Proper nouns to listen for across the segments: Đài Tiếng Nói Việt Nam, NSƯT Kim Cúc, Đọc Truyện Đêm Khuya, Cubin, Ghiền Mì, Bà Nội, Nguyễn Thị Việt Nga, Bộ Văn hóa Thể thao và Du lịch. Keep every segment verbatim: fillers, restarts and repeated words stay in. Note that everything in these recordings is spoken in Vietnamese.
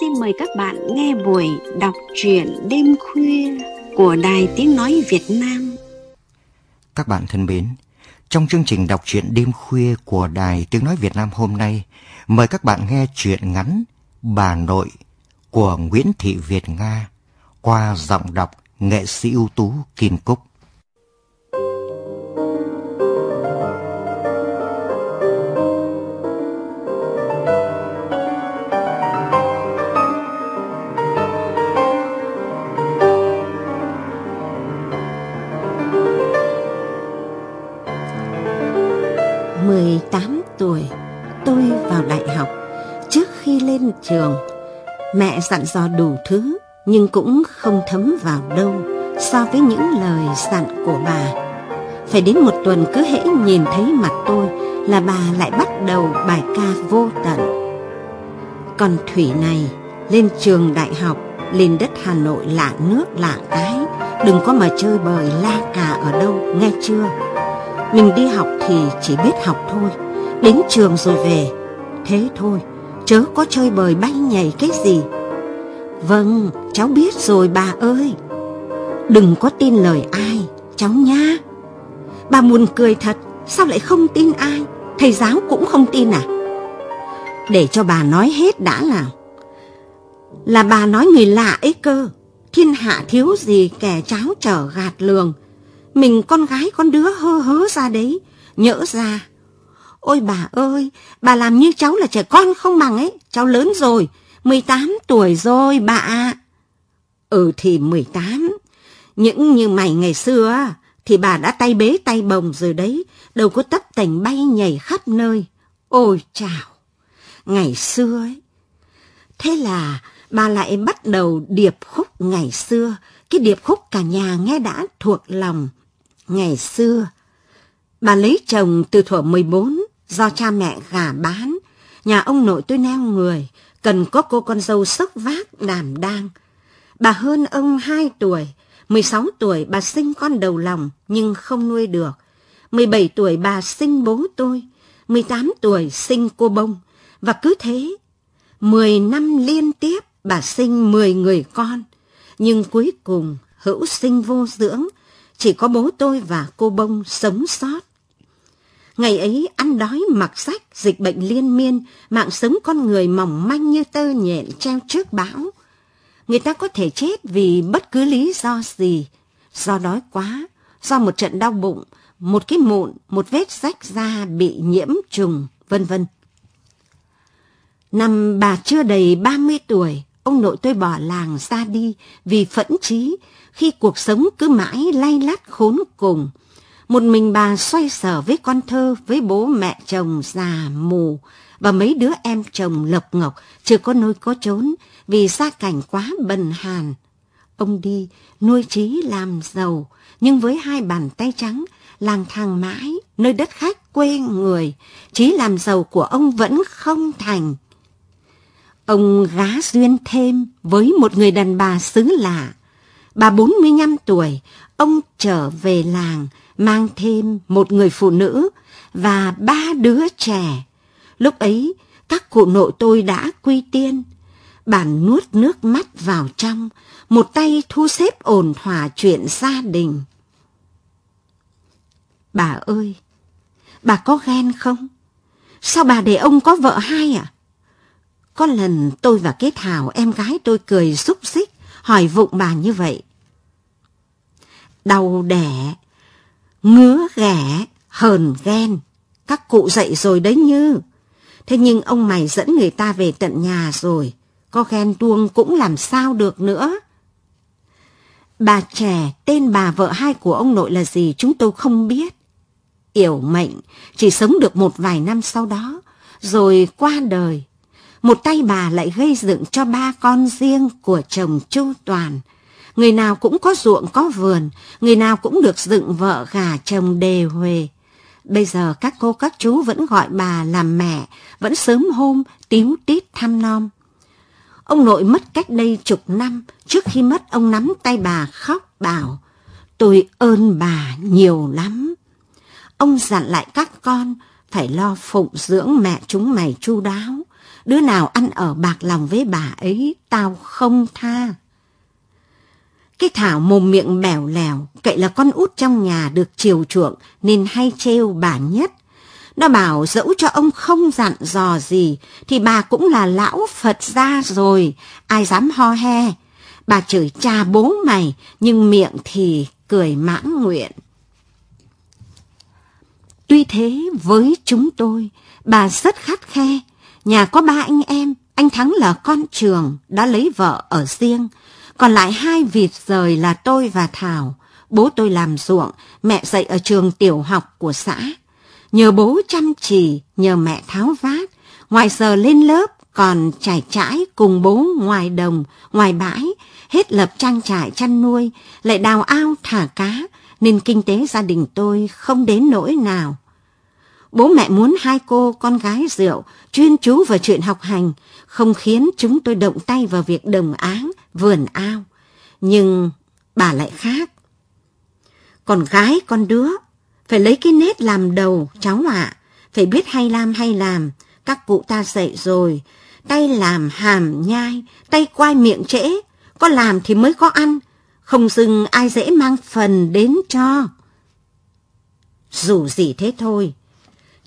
xin mời các bạn nghe buổi đọc truyện đêm khuya của Đài Tiếng Nói Việt Nam. Các bạn thân mến, trong chương trình đọc truyện đêm khuya của Đài Tiếng Nói Việt Nam hôm nay, mời các bạn nghe truyện ngắn Bà Nội của Nguyễn Thị Việt Nga qua giọng đọc nghệ sĩ ưu tú Kim Cúc. mười tám tuổi, tôi vào đại học. Trước khi lên trường, mẹ dặn dò đủ thứ nhưng cũng không thấm vào đâu so với những lời dặn của bà. Phải đến một tuần cứ hễ nhìn thấy mặt tôi là bà lại bắt đầu bài ca vô tận. Còn Thủy này, lên trường đại học, lên đất Hà Nội lạ nước lạ cái, đừng có mà chơi bời la cà ở đâu, nghe chưa? Mình đi học thì chỉ biết học thôi, đến trường rồi về, thế thôi, chớ có chơi bời bay nhảy cái gì. Vâng, cháu biết rồi bà ơi. Đừng có tin lời ai, cháu nhá. Bà buồn cười thật, sao lại không tin ai, thầy giáo cũng không tin à? Để cho bà nói hết đã nào. Là bà nói người lạ ấy cơ, thiên hạ thiếu gì kẻ cháo trở gạt lường. Mình con gái con đứa hơ hớ ra đấy, nhỡ ra. Ôi bà ơi, bà làm như cháu là trẻ con không bằng ấy, cháu lớn rồi, mười tám tuổi rồi bà ạ. Ừ thì mười tám, những như mày ngày xưa thì bà đã tay bế tay bồng rồi đấy, đâu có tấp tành bay nhảy khắp nơi. Ôi chào, ngày xưa ấy. Thế là bà lại bắt đầu điệp khúc ngày xưa, cái điệp khúc cả nhà nghe đã thuộc lòng. Ngày xưa, bà lấy chồng từ thuở mười bốn, do cha mẹ gả bán, nhà ông nội tôi neo người, cần có cô con dâu sốc vác đảm đang. Bà hơn ông hai tuổi, mười sáu tuổi bà sinh con đầu lòng nhưng không nuôi được, mười bảy tuổi bà sinh bố tôi, mười tám tuổi sinh cô Bông, và cứ thế, mười năm liên tiếp bà sinh mười người con, nhưng cuối cùng hữu sinh vô dưỡng, chỉ có bố tôi và cô Bông sống sót. Ngày ấy ăn đói mặc rách, dịch bệnh liên miên, mạng sống con người mỏng manh như tơ nhện treo trước bão. Người ta có thể chết vì bất cứ lý do gì, do đói quá, do một trận đau bụng, một cái mụn, một vết rách da bị nhiễm trùng, vân vân. Năm bà chưa đầy ba mươi tuổi, ông nội tôi bỏ làng ra đi vì phẫn chí khi cuộc sống cứ mãi lay lắt khốn cùng. Một mình bà xoay sở với con thơ, với bố mẹ chồng già mù và mấy đứa em chồng lộc ngọc chưa có nơi có chốn vì gia cảnh quá bần hàn. Ông đi nuôi trí làm giàu, nhưng với hai bàn tay trắng, lang thang mãi nơi đất khách quê người, trí làm giàu của ông vẫn không thành. Ông gá duyên thêm với một người đàn bà xứ lạ. Bà bốn mươi lăm tuổi, ông trở về làng, mang thêm một người phụ nữ và ba đứa trẻ. Lúc ấy, các cụ nội tôi đã quy tiên. Bà nuốt nước mắt vào trong, một tay thu xếp ổn thỏa chuyện gia đình. Bà ơi, bà có ghen không? Sao bà để ông có vợ hai à? Có lần tôi và cái Thảo em gái tôi cười xúc xích, hỏi vụng bà như vậy. Đau đẻ, ngứa ghẻ, hờn ghen, các cụ dạy rồi đấy như. Thế nhưng ông mày dẫn người ta về tận nhà rồi, có ghen tuông cũng làm sao được nữa. Bà trẻ, tên bà vợ hai của ông nội là gì chúng tôi không biết. Yểu mệnh, chỉ sống được một vài năm sau đó, rồi qua đời. Một tay bà lại gây dựng cho ba con riêng của chồng chu toàn. Người nào cũng có ruộng có vườn, người nào cũng được dựng vợ gả chồng đề huề. Bây giờ các cô các chú vẫn gọi bà là mẹ, vẫn sớm hôm tíu tít thăm nom. Ông nội mất cách đây chục năm, trước khi mất ông nắm tay bà khóc bảo, tôi ơn bà nhiều lắm. Ông dặn lại các con, phải lo phụng dưỡng mẹ chúng mày chu đáo. đứa nào ăn ở bạc lòng với bà ấy, tao không tha. Cái Thảo mồm miệng bẻo lẻo, cậy là con út trong nhà được chiều chuộng nên hay trêu bà nhất. Nó bảo dẫu cho ông không dặn dò gì thì bà cũng là lão Phật gia rồi, ai dám ho he. Bà chửi cha bố mày nhưng miệng thì cười mãn nguyện. Tuy thế với chúng tôi, bà rất khắt khe. Nhà có ba anh em, anh Thắng là con trường, đã lấy vợ ở riêng. Còn lại hai vịt rời là tôi và Thảo. Bố tôi làm ruộng, mẹ dạy ở trường tiểu học của xã. Nhờ bố chăm chỉ, nhờ mẹ tháo vát, ngoài giờ lên lớp còn trải trải cùng bố ngoài đồng, ngoài bãi, hết lập trang trại chăn nuôi, lại đào ao thả cá, nên kinh tế gia đình tôi không đến nỗi nào. Bố mẹ muốn hai cô con gái Diệu chuyên chú vào chuyện học hành, không khiến chúng tôi động tay vào việc đồng áng, vườn ao. Nhưng bà lại khác. Con gái con đứa, phải lấy cái nết làm đầu, cháu ạ. À, phải biết hay làm hay làm, các cụ ta dạy rồi. Tay làm hàm nhai, tay quai miệng trễ, có làm thì mới có ăn, không dừng ai dễ mang phần đến cho. Dù gì thế thôi,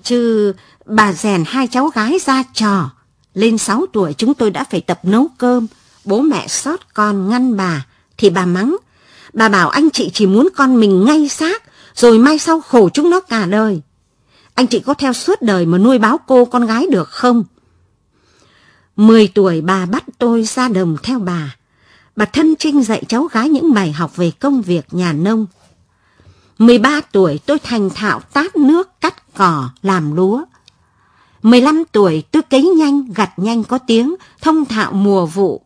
chứ bà rèn hai cháu gái ra trò. Lên sáu tuổi chúng tôi đã phải tập nấu cơm, bố mẹ sót con ngăn bà thì bà mắng. Bà bảo anh chị chỉ muốn con mình ngay xác, rồi mai sau khổ chúng nó cả đời. Anh chị có theo suốt đời mà nuôi báo cô con gái được không? Mười tuổi bà bắt tôi ra đồng theo bà. Bà thân chinh dạy cháu gái những bài học về công việc nhà nông. mười ba tuổi tôi thành thạo tát nước, cắt cỏ, làm lúa. mười lăm tuổi tôi cấy nhanh, gặt nhanh có tiếng, thông thạo mùa vụ.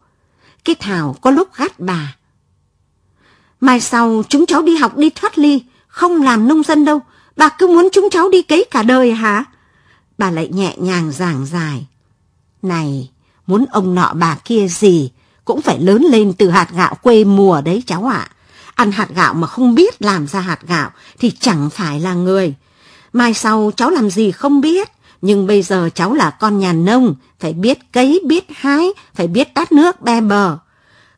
Cái Thảo có lúc gắt bà. Mai sau chúng cháu đi học đi thoát ly, không làm nông dân đâu. Bà cứ muốn chúng cháu đi cấy cả đời hả? Bà lại nhẹ nhàng giảng giải. Này, muốn ông nọ bà kia gì cũng phải lớn lên từ hạt gạo quê mùa đấy cháu ạ. À, ăn hạt gạo mà không biết làm ra hạt gạo thì chẳng phải là người. Mai sau cháu làm gì không biết, nhưng bây giờ cháu là con nhà nông, phải biết cấy, biết hái, phải biết tát nước be bờ.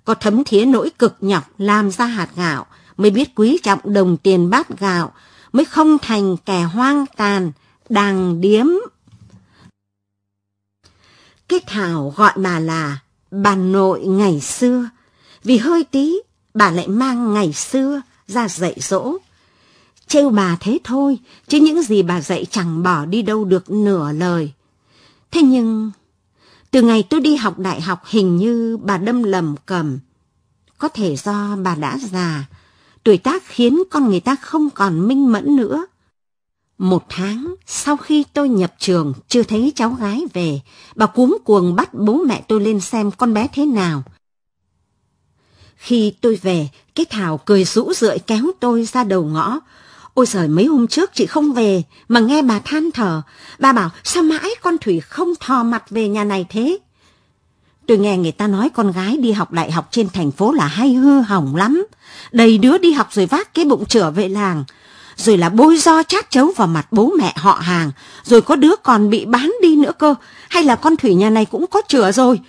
Có thấm thía nỗi cực nhọc làm ra hạt gạo, mới biết quý trọng đồng tiền bát gạo, mới không thành kẻ hoang tàn, đàng điếm. Cái Thảo gọi bà là bà nội ngày xưa, vì hơi tí bà lại mang ngày xưa ra dạy dỗ. Trêu bà thế thôi, chứ những gì bà dạy chẳng bỏ đi đâu được nửa lời. Thế nhưng, từ ngày tôi đi học đại học hình như bà đâm lầm cầm. Có thể do bà đã già, tuổi tác khiến con người ta không còn minh mẫn nữa. Một tháng sau khi tôi nhập trường, chưa thấy cháu gái về, bà cuống cuồng bắt bố mẹ tôi lên xem con bé thế nào. Khi tôi về, cái Thảo cười rũ rượi kéo tôi ra đầu ngõ. Ôi giời, mấy hôm trước chị không về mà nghe bà than thở. Bà bảo sao mãi con Thủy không thò mặt về nhà này thế. Tôi nghe người ta nói con gái đi học đại học trên thành phố là hay hư hỏng lắm. Đầy đứa đi học rồi vác cái bụng trở về làng, rồi là bôi do chát chấu vào mặt bố mẹ họ hàng, rồi có đứa còn bị bán đi nữa cơ. Hay là con Thủy nhà này cũng có chữa rồi.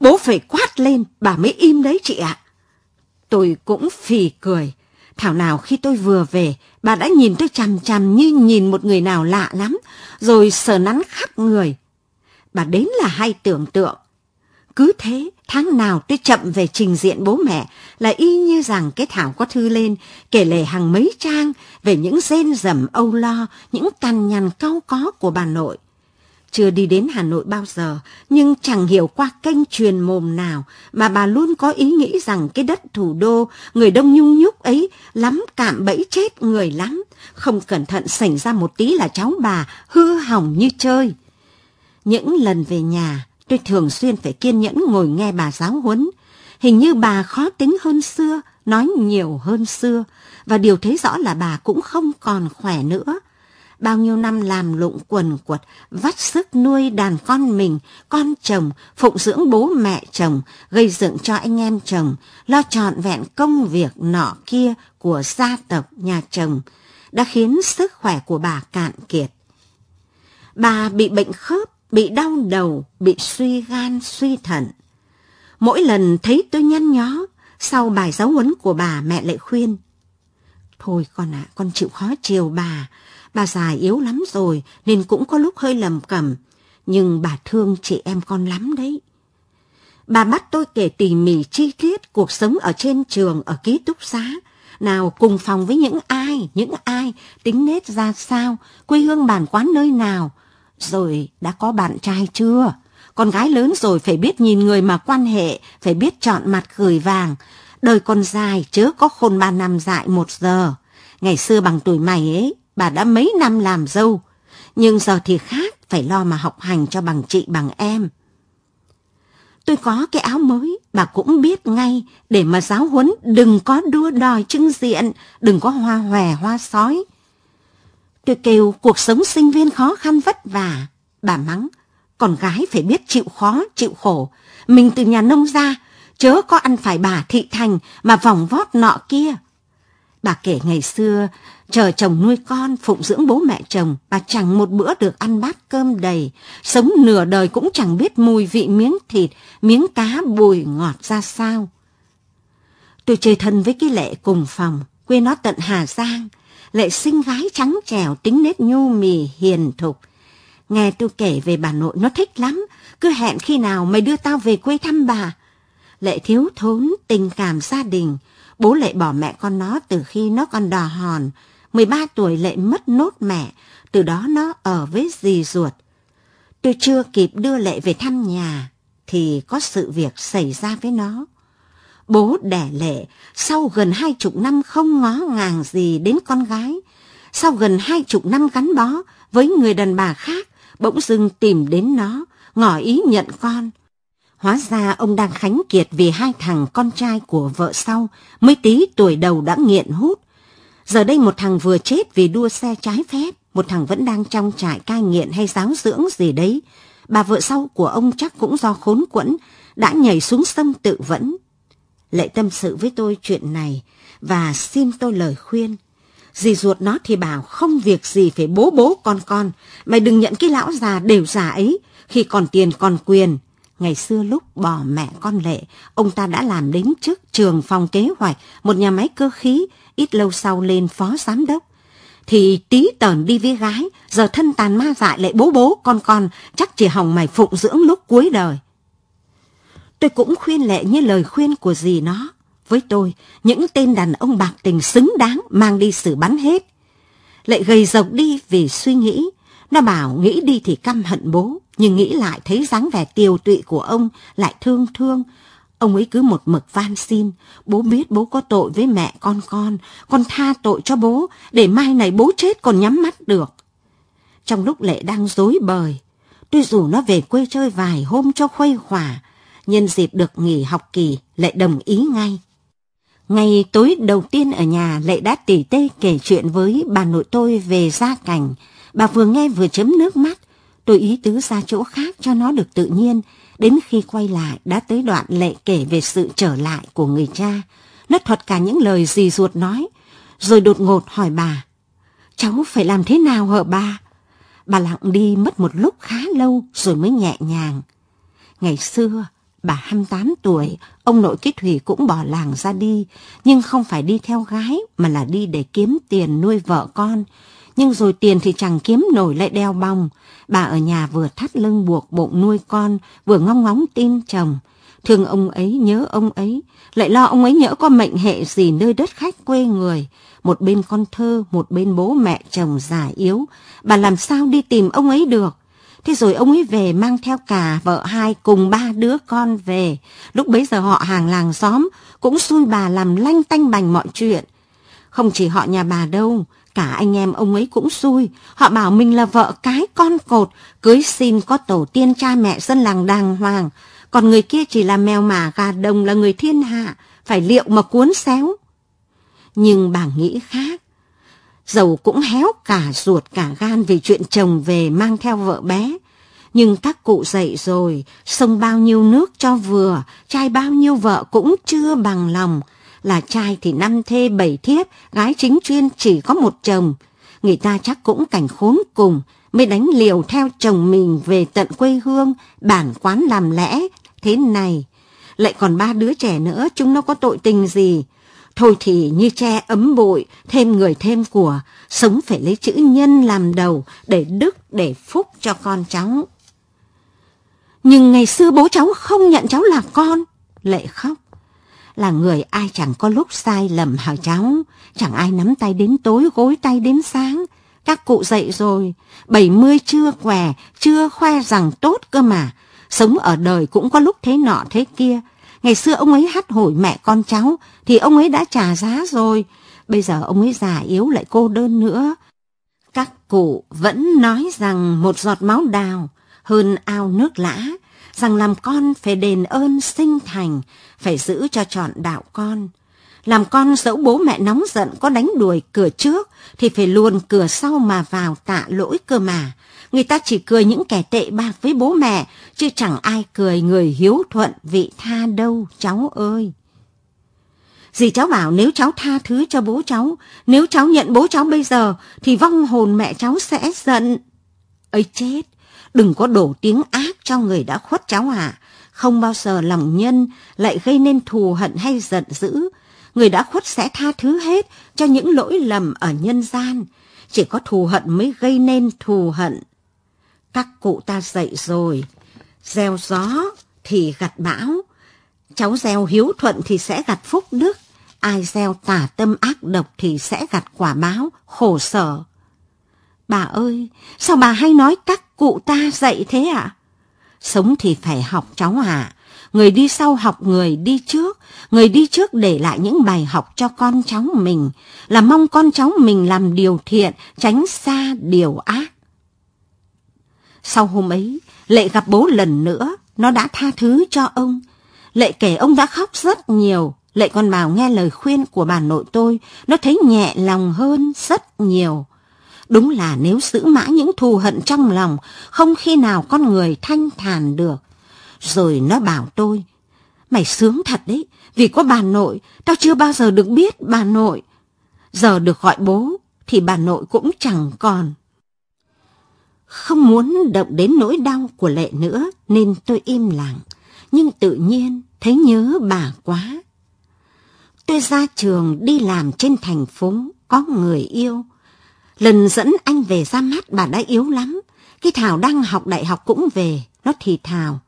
Bố phải quát lên bà mới im đấy chị ạ. À, tôi cũng phì cười. Thảo nào khi tôi vừa về, bà đã nhìn tôi chằm chằm như nhìn một người nào lạ lắm, rồi sờ nắn khắp người. Bà đến là hay tưởng tượng. Cứ thế, tháng nào tôi chậm về trình diện bố mẹ là y như rằng cái Thảo có thư lên, kể lể hàng mấy trang về những rên rầm âu lo, những cằn nhằn cau có của bà nội. Chưa đi đến Hà Nội bao giờ, nhưng chẳng hiểu qua kênh truyền mồm nào mà bà luôn có ý nghĩ rằng cái đất thủ đô, người đông nhung nhúc ấy lắm cạm bẫy chết người lắm, không cẩn thận xảy ra một tí là cháu bà hư hỏng như chơi. Những lần về nhà, tôi thường xuyên phải kiên nhẫn ngồi nghe bà giáo huấn. Hình như bà khó tính hơn xưa, nói nhiều hơn xưa, và điều thấy rõ là bà cũng không còn khỏe nữa. Bao nhiêu năm làm lụng quần quật, vắt sức nuôi đàn con mình, con chồng, phụng dưỡng bố mẹ chồng, gây dựng cho anh em chồng, lo trọn vẹn công việc nọ kia của gia tộc nhà chồng, đã khiến sức khỏe của bà cạn kiệt. Bà bị bệnh khớp, bị đau đầu, bị suy gan, suy thận. Mỗi lần thấy tôi nhăn nhó, sau bài giáo huấn của bà, mẹ lại khuyên: "Thôi con ạ, à, con chịu khó chiều bà, bà già yếu lắm rồi nên cũng có lúc hơi lầm cẩm, nhưng bà thương chị em con lắm đấy." Bà bắt tôi kể tỉ mỉ chi tiết cuộc sống ở trên trường, ở ký túc xá, nào cùng phòng với những ai, những ai, tính nết ra sao, quê hương bản quán nơi nào, rồi đã có bạn trai chưa, con gái lớn rồi phải biết nhìn người mà quan hệ, phải biết chọn mặt gửi vàng, đời còn dài chớ có khôn ba năm dại một giờ. Ngày xưa bằng tuổi mày ấy, bà đã mấy năm làm dâu, nhưng giờ thì khác, phải lo mà học hành cho bằng chị bằng em. Tôi có cái áo mới, bà cũng biết ngay, để mà giáo huấn đừng có đua đòi trưng diện, đừng có hoa hòe hoa sói. Tôi kêu cuộc sống sinh viên khó khăn vất vả, bà mắng: "Con gái phải biết chịu khó, chịu khổ, mình từ nhà nông ra, chớ có ăn phải bà thị thành mà vòng vót nọ kia." Bà kể ngày xưa, chờ chồng nuôi con, phụng dưỡng bố mẹ chồng, bà chẳng một bữa được ăn bát cơm đầy, sống nửa đời cũng chẳng biết mùi vị miếng thịt, miếng cá bùi ngọt ra sao. Tôi chơi thân với cái Lệ cùng phòng, quê nó tận Hà Giang. Lệ xinh gái trắng trẻo, tính nết nhu mì, hiền thục. Nghe tôi kể về bà nội nó thích lắm, cứ hẹn khi nào mày đưa tao về quê thăm bà. Lệ thiếu thốn tình cảm gia đình, bố Lệ bỏ mẹ con nó từ khi nó còn đò hòn. mười ba tuổi Lệ mất nốt mẹ, từ đó nó ở với dì ruột. Tôi chưa kịp đưa Lệ về thăm nhà, thì có sự việc xảy ra với nó. Bố đẻ Lệ, sau gần hai chục năm không ngó ngàng gì đến con gái, sau gần hai chục năm gắn bó với người đàn bà khác, bỗng dưng tìm đến nó, ngỏ ý nhận con. Hóa ra ông đang khánh kiệt vì hai thằng con trai của vợ sau, mới tí tuổi đầu đã nghiện hút. Giờ đây một thằng vừa chết vì đua xe trái phép, một thằng vẫn đang trong trại cai nghiện hay giáo dưỡng gì đấy. Bà vợ sau của ông chắc cũng do khốn quẫn, đã nhảy xuống sông tự vẫn. Lệ tâm sự với tôi chuyện này và xin tôi lời khuyên. Dì ruột nó thì bảo không việc gì phải bố bố con con, mày đừng nhận cái lão già đều già ấy, khi còn tiền còn quyền. Ngày xưa lúc bỏ mẹ con Lệ, ông ta đã làm đến chức trưởng phòng kế hoạch một nhà máy cơ khí, ít lâu sau lên phó giám đốc. Thì tí tởn đi với gái, giờ thân tàn ma dại lại bố bố con con, chắc chỉ hỏng mày phụng dưỡng lúc cuối đời. Tôi cũng khuyên Lệ như lời khuyên của dì nó. Với tôi, những tên đàn ông bạc tình xứng đáng mang đi xử bắn hết. Lệ gầy rộc đi vì suy nghĩ. Nó bảo nghĩ đi thì căm hận bố, nhưng nghĩ lại thấy dáng vẻ tiều tụy của ông lại thương thương. Ông ấy cứ một mực van xin: "Bố biết bố có tội với mẹ con con, con tha tội cho bố, để mai này bố chết còn nhắm mắt được." Trong lúc Lệ đang rối bời, tôi rủ nó về quê chơi vài hôm cho khuây khỏa. Nhân dịp được nghỉ học kỳ, Lệ đồng ý ngay. Ngày tối đầu tiên ở nhà, Lệ đã tỉ tê kể chuyện với bà nội tôi về gia cảnh. Bà vừa nghe vừa chấm nước mắt. Tôi ý tứ ra chỗ khác cho nó được tự nhiên. Đến khi quay lại, đã tới đoạn Lệ kể về sự trở lại của người cha. Nó thuật cả những lời dì ruột nói, rồi đột ngột hỏi bà: "Cháu phải làm thế nào hả bà?" Bà lặng đi mất một lúc khá lâu rồi mới nhẹ nhàng: "Ngày xưa, bà hai mươi tám tuổi, ông nội cái Thủy cũng bỏ làng ra đi, nhưng không phải đi theo gái mà là đi để kiếm tiền nuôi vợ con. Nhưng rồi tiền thì chẳng kiếm nổi lại đeo bòng. Bà ở nhà vừa thắt lưng buộc bụng nuôi con, vừa ngóng ngóng tin chồng. Thương ông ấy, nhớ ông ấy, lại lo ông ấy nhỡ có mệnh hệ gì nơi đất khách quê người. Một bên con thơ, một bên bố mẹ chồng già yếu, bà làm sao đi tìm ông ấy được. Thế rồi ông ấy về mang theo cả vợ hai cùng ba đứa con về. Lúc bấy giờ họ hàng làng xóm cũng xui bà làm lanh tanh bành mọi chuyện. Không chỉ họ nhà bà đâu, cả anh em ông ấy cũng xui. Họ bảo mình là vợ cái con cột, cưới xin có tổ tiên cha mẹ dân làng đàng hoàng. Còn người kia chỉ là mèo mả gà đồng, là người thiên hạ, phải liệu mà cuốn xéo. Nhưng bà nghĩ khác. Dầu cũng héo cả ruột cả gan vì chuyện chồng về mang theo vợ bé. Nhưng các cụ dậy rồi, sông bao nhiêu nước cho vừa, trai bao nhiêu vợ cũng chưa bằng lòng. Là trai thì năm thê bảy thiếp, gái chính chuyên chỉ có một chồng. Người ta chắc cũng cảnh khốn cùng, mới đánh liều theo chồng mình về tận quê hương, bản quán làm lẽ, thế này. Lại còn ba đứa trẻ nữa, chúng nó có tội tình gì. Thôi thì như tre ấm bụi, thêm người thêm của, sống phải lấy chữ nhân làm đầu, để đức, để phúc cho con cháu. Nhưng ngày xưa bố cháu không nhận cháu là con, Lệ khóc. Là người ai chẳng có lúc sai lầm hả cháu, chẳng ai nắm tay đến tối, gối tay đến sáng. Các cụ dậy rồi, bảy mươi chưa què, chưa khoe rằng tốt cơ mà. Sống ở đời cũng có lúc thế nọ thế kia. Ngày xưa ông ấy hắt hủi mẹ con cháu thì ông ấy đã trả giá rồi. Bây giờ ông ấy già yếu lại cô đơn nữa. Các cụ vẫn nói rằng một giọt máu đào hơn ao nước lã, rằng làm con phải đền ơn sinh thành, phải giữ cho trọn đạo con. Làm con dẫu bố mẹ nóng giận có đánh đuổi cửa trước thì phải luồn cửa sau mà vào tạ lỗi cơ mà. Người ta chỉ cười những kẻ tệ bạc với bố mẹ, chứ chẳng ai cười người hiếu thuận vị tha đâu cháu ơi. Dì cháu bảo nếu cháu tha thứ cho bố cháu, nếu cháu nhận bố cháu bây giờ thì vong hồn mẹ cháu sẽ giận. Ấy chết, đừng có đổ tiếng ác cho người đã khuất cháu ạ. Không bao giờ lòng nhân lại gây nên thù hận hay giận dữ. Người đã khuất sẽ tha thứ hết cho những lỗi lầm ở nhân gian. Chỉ có thù hận mới gây nên thù hận. Các cụ ta dậy rồi, gieo gió thì gặt bão. Cháu gieo hiếu thuận thì sẽ gặt phúc đức. Ai gieo tà tâm ác độc thì sẽ gặt quả báo khổ sở. Bà ơi, sao bà hay nói các cụ ta dạy thế ạ? À? Sống thì phải học cháu ạ. À? Người đi sau học người đi trước, người đi trước để lại những bài học cho con cháu mình, là mong con cháu mình làm điều thiện, tránh xa điều ác. Sau hôm ấy, Lệ gặp bố lần nữa, nó đã tha thứ cho ông. Lệ kể ông đã khóc rất nhiều, Lệ còn bảo nghe lời khuyên của bà nội tôi, nó thấy nhẹ lòng hơn rất nhiều. Đúng là nếu giữ mãi những thù hận trong lòng, không khi nào con người thanh thản được. Rồi nó bảo tôi, mày sướng thật đấy, vì có bà nội, tao chưa bao giờ được biết bà nội. Giờ được gọi bố, thì bà nội cũng chẳng còn. Không muốn động đến nỗi đau của Lệ nữa, nên tôi im lặng, nhưng tự nhiên thấy nhớ bà quá. Tôi ra trường đi làm trên thành phố, có người yêu. Lần dẫn anh về ra mắt bà đã yếu lắm, cái Thảo đang học đại học cũng về, nó thì thào.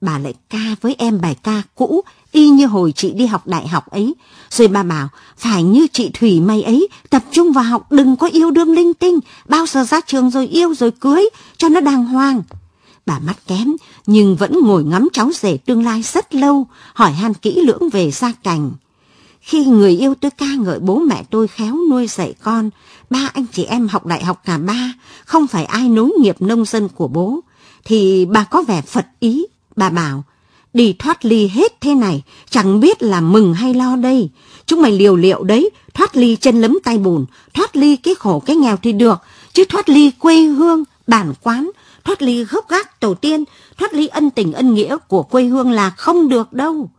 Bà lại ca với em bài ca cũ, y như hồi chị đi học đại học ấy. Rồi bà bảo, phải như chị Thủy mày ấy, tập trung vào học, đừng có yêu đương linh tinh. Bao giờ ra trường rồi yêu rồi cưới, cho nó đàng hoàng. Bà mắt kém, nhưng vẫn ngồi ngắm cháu rể tương lai rất lâu, hỏi han kỹ lưỡng về gia cảnh. Khi người yêu tôi ca ngợi bố mẹ tôi khéo nuôi dạy con, ba anh chị em học đại học cả ba, không phải ai nối nghiệp nông dân của bố, thì bà có vẻ phật ý. Bà bảo, đi thoát ly hết thế này, chẳng biết là mừng hay lo đây. Chúng mày liều liệu đấy, thoát ly chân lấm tay bùn, thoát ly cái khổ cái nghèo thì được, chứ thoát ly quê hương, bản quán, thoát ly gốc gác tổ tiên, thoát ly ân tình ân nghĩa của quê hương là không được đâu.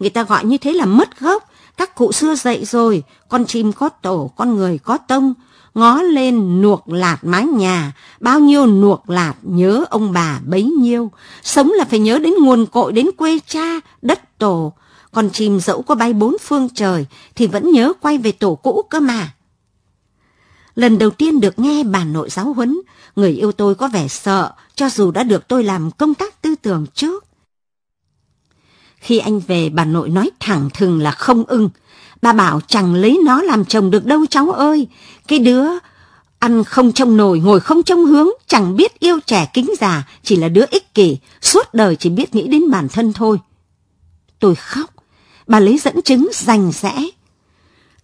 Người ta gọi như thế là mất gốc, các cụ xưa dạy rồi, con chim có tổ, con người có tông, ngó lên nuộc lạt mái nhà, bao nhiêu nuộc lạt nhớ ông bà bấy nhiêu. Sống là phải nhớ đến nguồn cội, đến quê cha, đất tổ. Còn chim dẫu có bay bốn phương trời thì vẫn nhớ quay về tổ cũ cơ mà. Lần đầu tiên được nghe bà nội giáo huấn, người yêu tôi có vẻ sợ, cho dù đã được tôi làm công tác tư tưởng trước. Khi anh về, bà nội nói thẳng thừng là không ưng. Bà bảo chẳng lấy nó làm chồng được đâu cháu ơi. Cái đứa ăn không trông nồi, ngồi không trông hướng, chẳng biết yêu trẻ kính già, chỉ là đứa ích kỷ, suốt đời chỉ biết nghĩ đến bản thân thôi. Tôi khóc, bà lấy dẫn chứng rành rẽ.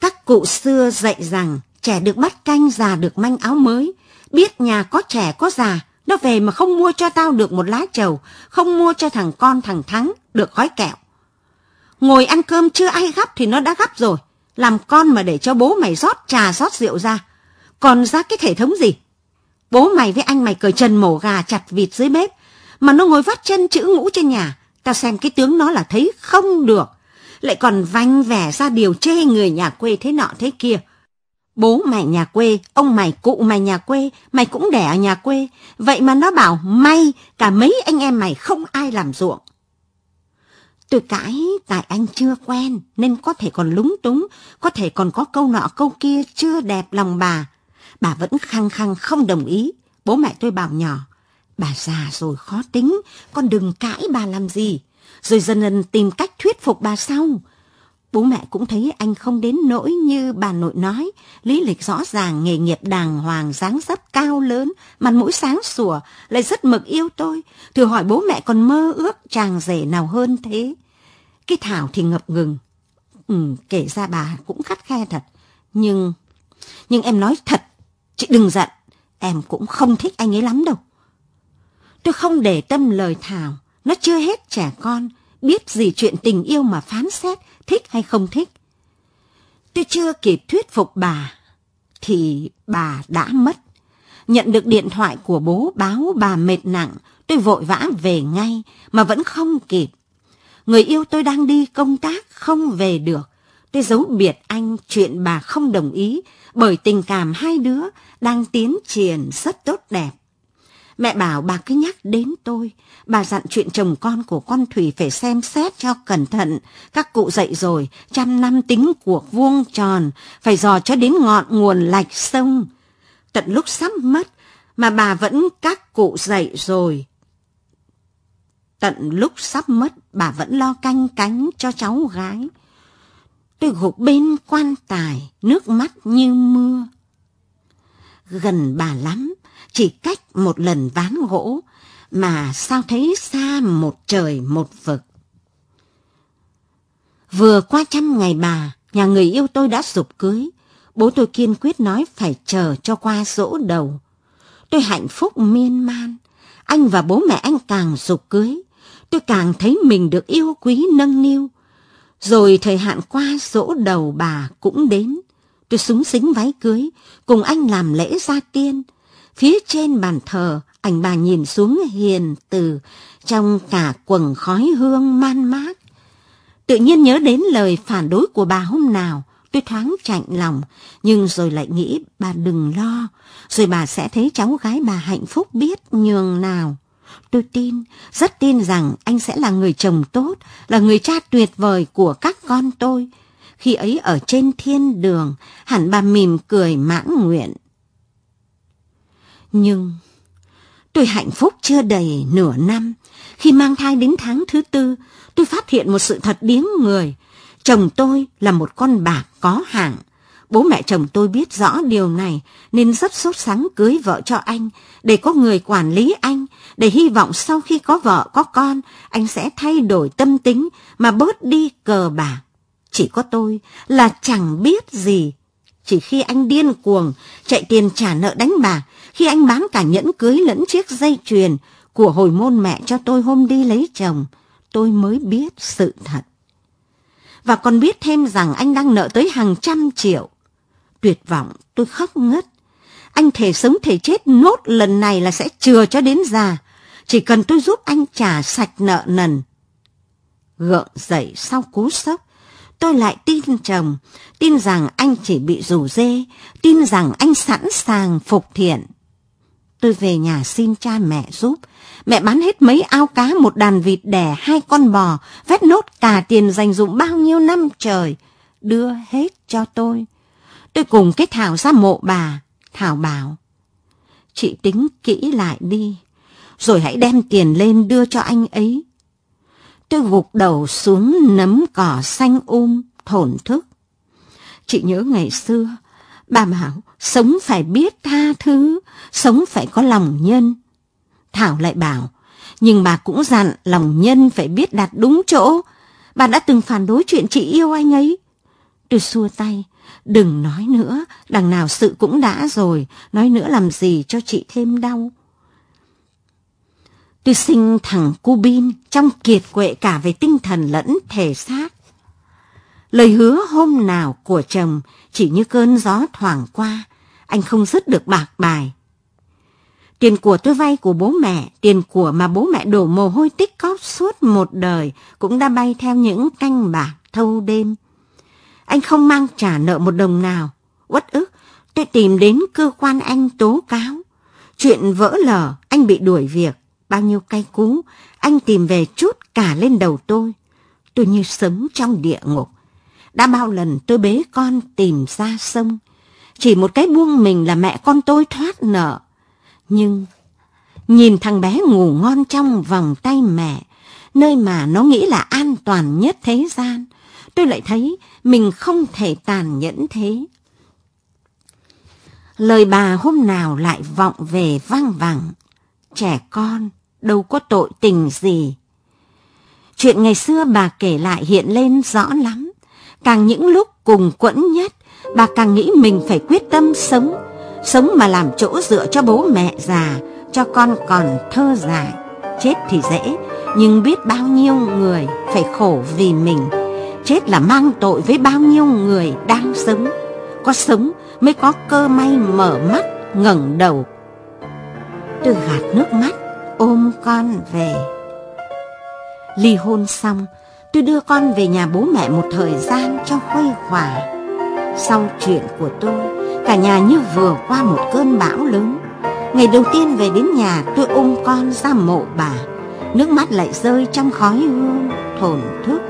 Các cụ xưa dạy rằng trẻ được bát canh, già được manh áo mới. Biết nhà có trẻ có già, nó về mà không mua cho tao được một lá trầu, không mua cho thằng con thằng Thắng được gói kẹo. Ngồi ăn cơm chưa ai gắp thì nó đã gắp rồi. Làm con mà để cho bố mày rót trà rót rượu ra, còn ra cái thể thống gì? Bố mày với anh mày cởi trần mổ gà chặt vịt dưới bếp, mà nó ngồi vắt chân chữ ngũ trên nhà. Tao xem cái tướng nó là thấy không được. Lại còn vanh vẻ ra điều chê người nhà quê thế nọ thế kia. bố mày nhà quê, ông mày cụ mày nhà quê, mày cũng đẻ ở nhà quê. Vậy mà nó bảo may cả mấy anh em mày không ai làm ruộng. Tôi cãi tại anh chưa quen nên có thể còn lúng túng, có thể còn có câu nọ câu kia chưa đẹp lòng bà. Bà vẫn khăng khăng không đồng ý. Bố mẹ tôi bảo nhỏ, bà già rồi khó tính, con đừng cãi bà làm gì. Rồi dần dần tìm cách thuyết phục bà sau. Bố mẹ cũng thấy anh không đến nỗi như bà nội nói, lý lịch rõ ràng, nghề nghiệp đàng hoàng, dáng dấp cao lớn, mặt mũi sáng sủa, lại rất mực yêu tôi. Thử hỏi bố mẹ còn mơ ước chàng rể nào hơn thế. Cái Thảo thì ngập ngừng. Ừ, kể ra bà cũng khắt khe thật. Nhưng, nhưng em nói thật, chị đừng giận, em cũng không thích anh ấy lắm đâu. Tôi không để tâm lời Thảo, nó chưa hết trẻ con, biết gì chuyện tình yêu mà phán xét, thích hay không thích. Tôi chưa kịp thuyết phục bà, thì bà đã mất. Nhận được điện thoại của bố báo bà mệt nặng, tôi vội vã về ngay, mà vẫn không kịp. Người yêu tôi đang đi công tác, không về được. Tôi giấu biệt anh chuyện bà không đồng ý, bởi tình cảm hai đứa đang tiến triển rất tốt đẹp. Mẹ bảo bà cứ nhắc đến tôi, bà dặn chuyện chồng con của con Thủy phải xem xét cho cẩn thận, các cụ dạy rồi, trăm năm tính cuộc vuông tròn, phải dò cho đến ngọn nguồn lạch sông. Tận lúc sắp mất mà bà vẫn các cụ dạy rồi. Tận lúc sắp mất bà vẫn lo canh cánh cho cháu gái. Tôi gục bên quan tài, nước mắt như mưa. Gần bà lắm, chỉ cách một lần ván gỗ, mà sao thấy xa một trời một vực. Vừa qua trăm ngày bà, nhà người yêu tôi đã sụp cưới. Bố tôi kiên quyết nói phải chờ cho qua giỗ đầu. Tôi hạnh phúc miên man. Anh và bố mẹ anh càng sụp cưới, tôi càng thấy mình được yêu quý nâng niu. Rồi thời hạn qua giỗ đầu bà cũng đến. Tôi súng xính váy cưới, cùng anh làm lễ gia tiên. Phía trên bàn thờ, ảnh bà nhìn xuống hiền từ trong cả quầng khói hương man mác. Tự nhiên nhớ đến lời phản đối của bà hôm nào, tôi thoáng chạnh lòng, nhưng rồi lại nghĩ bà đừng lo, rồi bà sẽ thấy cháu gái bà hạnh phúc biết nhường nào. Tôi tin, rất tin rằng anh sẽ là người chồng tốt, là người cha tuyệt vời của các con tôi. Khi ấy ở trên thiên đường, hẳn bà mỉm cười mãn nguyện. Nhưng tôi hạnh phúc chưa đầy nửa năm, khi mang thai đến tháng thứ tư, tôi phát hiện một sự thật điếng người. Chồng tôi là một con bạc có hạng. Bố mẹ chồng tôi biết rõ điều này nên rất sốt sắng cưới vợ cho anh, để có người quản lý anh, để hy vọng sau khi có vợ có con, anh sẽ thay đổi tâm tính mà bớt đi cờ bạc. Chỉ có tôi là chẳng biết gì. Chỉ khi anh điên cuồng chạy tiền trả nợ đánh bạc, khi anh bán cả nhẫn cưới lẫn chiếc dây chuyền của hồi môn mẹ cho tôi hôm đi lấy chồng, tôi mới biết sự thật. Và còn biết thêm rằng anh đang nợ tới hàng trăm triệu. Tuyệt vọng, tôi khóc ngất. Anh thề sống thề chết nốt lần này là sẽ chừa cho đến già, chỉ cần tôi giúp anh trả sạch nợ nần. Gượng dậy sau cú sốc, tôi lại tin chồng, tin rằng anh chỉ bị rủ rê, tin rằng anh sẵn sàng phục thiện. Tôi về nhà xin cha mẹ giúp. Mẹ bán hết mấy ao cá, một đàn vịt đẻ, hai con bò, vét nốt cả tiền dành dụm bao nhiêu năm trời, đưa hết cho tôi. Tôi cùng cái Thảo ra mộ bà. Thảo bảo, chị tính kỹ lại đi, rồi hãy đem tiền lên đưa cho anh ấy. Tôi gục đầu xuống nấm cỏ xanh um, thổn thức. Chị nhớ ngày xưa, bà bảo sống phải biết tha thứ, sống phải có lòng nhân. Thảo lại bảo, nhưng bà cũng dặn lòng nhân phải biết đặt đúng chỗ. Bà đã từng phản đối chuyện chị yêu anh ấy. Tôi xua tay, đừng nói nữa, đằng nào sự cũng đã rồi, nói nữa làm gì cho chị thêm đau. Tôi sinh thằng Cubin trong kiệt quệ cả về tinh thần lẫn thể xác. Lời hứa hôm nào của chồng chỉ như cơn gió thoảng qua, anh không dứt được bạc bài. Tiền của tôi vay của bố mẹ, tiền của mà bố mẹ đổ mồ hôi tích cóp suốt một đời cũng đã bay theo những canh bạc thâu đêm. Anh không mang trả nợ một đồng nào, uất ức, tôi tìm đến cơ quan anh tố cáo. Chuyện vỡ lở, anh bị đuổi việc. Bao nhiêu cay cú, anh tìm về chút cả lên đầu tôi. Tôi như sống trong địa ngục. Đã bao lần tôi bế con tìm ra sông. Chỉ một cái buông mình là mẹ con tôi thoát nợ. Nhưng nhìn thằng bé ngủ ngon trong vòng tay mẹ, nơi mà nó nghĩ là an toàn nhất thế gian, tôi lại thấy mình không thể tàn nhẫn thế. Lời bà hôm nào lại vọng về vang vẳng: trẻ con đâu có tội tình gì. Chuyện ngày xưa bà kể lại hiện lên rõ lắm. Càng những lúc cùng quẫn nhất, bà càng nghĩ mình phải quyết tâm sống, sống mà làm chỗ dựa cho bố mẹ già, cho con còn thơ dại. Chết thì dễ, nhưng biết bao nhiêu người phải khổ vì mình. Chết là mang tội với bao nhiêu người đang sống. Có sống mới có cơ may mở mắt, ngẩng đầu. Tôi gạt nước mắt, ôm con về. Ly hôn xong, tôi đưa con về nhà bố mẹ một thời gian cho khuây khỏa. Sau chuyện của tôi, cả nhà như vừa qua một cơn bão lớn. Ngày đầu tiên về đến nhà, tôi ôm con ra mộ bà. Nước mắt lại rơi trong khói hương thổn thức.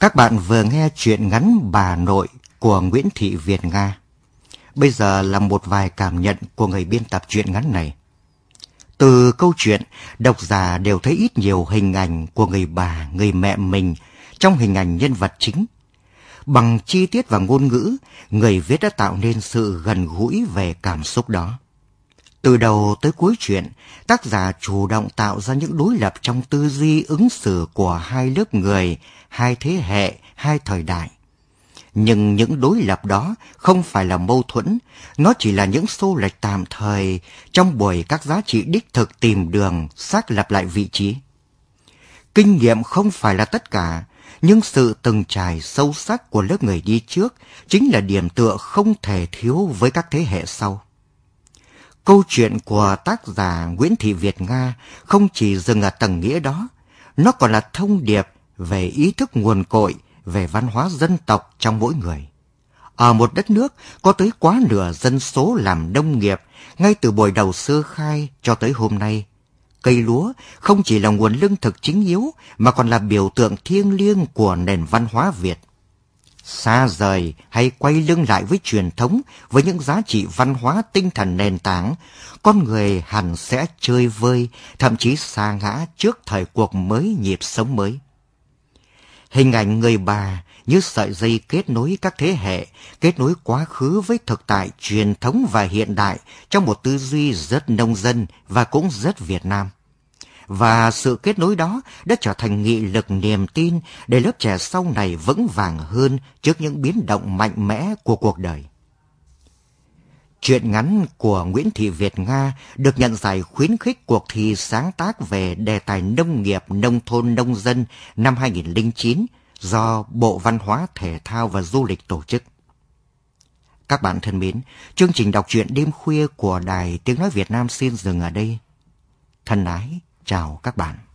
Các bạn vừa nghe chuyện ngắn Bà Nội của Nguyễn Thị Việt Nga. Bây giờ là một vài cảm nhận của người biên tập truyện ngắn này. Từ câu chuyện, độc giả đều thấy ít nhiều hình ảnh của người bà, người mẹ mình trong hình ảnh nhân vật chính. Bằng chi tiết và ngôn ngữ, người viết đã tạo nên sự gần gũi về cảm xúc đó. Từ đầu tới cuối chuyện, tác giả chủ động tạo ra những đối lập trong tư duy ứng xử của hai lớp người, hai thế hệ, hai thời đại. Nhưng những đối lập đó không phải là mâu thuẫn, nó chỉ là những xô lệch tạm thời trong buổi các giá trị đích thực tìm đường xác lập lại vị trí. Kinh nghiệm không phải là tất cả, nhưng sự từng trải sâu sắc của lớp người đi trước chính là điểm tựa không thể thiếu với các thế hệ sau. Câu chuyện của tác giả Nguyễn Thị Việt Nga không chỉ dừng ở tầng nghĩa đó, nó còn là thông điệp về ý thức nguồn cội, về văn hóa dân tộc trong mỗi người. Ở một đất nước có tới quá nửa dân số làm nông nghiệp, ngay từ buổi đầu sơ khai cho tới hôm nay, cây lúa không chỉ là nguồn lương thực chính yếu mà còn là biểu tượng thiêng liêng của nền văn hóa Việt. Xa rời hay quay lưng lại với truyền thống, với những giá trị văn hóa tinh thần nền tảng, con người hẳn sẽ chơi vơi, thậm chí sa ngã trước thời cuộc mới, nhịp sống mới. Hình ảnh người bà như sợi dây kết nối các thế hệ, kết nối quá khứ với thực tại, truyền thống và hiện đại trong một tư duy rất nông dân và cũng rất Việt Nam. Và sự kết nối đó đã trở thành nghị lực, niềm tin để lớp trẻ sau này vững vàng hơn trước những biến động mạnh mẽ của cuộc đời. Truyện ngắn của Nguyễn Thị Việt Nga được nhận giải khuyến khích cuộc thi sáng tác về đề tài nông nghiệp, nông thôn, nông dân năm hai nghìn không trăm lẻ chín do Bộ Văn hóa, Thể thao và Du lịch tổ chức. Các bạn thân mến, chương trình đọc truyện đêm khuya của Đài Tiếng Nói Việt Nam xin dừng ở đây. Thân ái chào các bạn.